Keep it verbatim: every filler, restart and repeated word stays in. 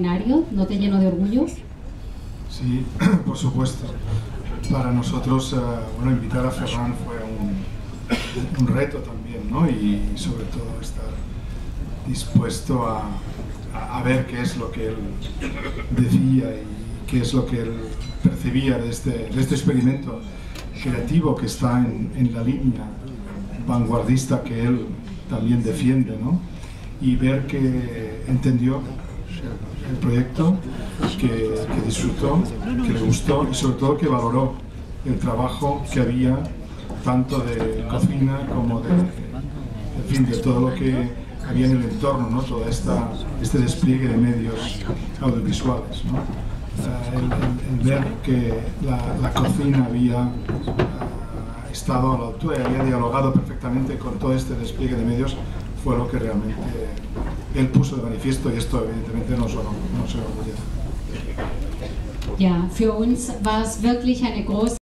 seminario? ¿No te lleno de orgullo? Sí, por supuesto. Para nosotros, bueno, invitar a Ferran fue un, un reto también, ¿no? Y sobre todo estar dispuesto a, a ver qué es lo que él decía y qué es lo que él percibía de este, de este experimento creativo que está en, en la línea vanguardista que él también defiende, ¿no? Y ver que entendió el proyecto, que, que disfrutó, que le gustó y sobre todo que valoró el trabajo que había tanto de cocina como de, en fin, de todo lo que había en el entorno, ¿no? Todo esta, este despliegue de medios audiovisuales, ¿no? El, el, el ver que la, la cocina había uh, estado a la altura y había dialogado perfectamente con todo este despliegue de medios fue lo que realmente él puso de manifiesto, y esto evidentemente no se lo olvida. Ja, für uns war es wirklich eine große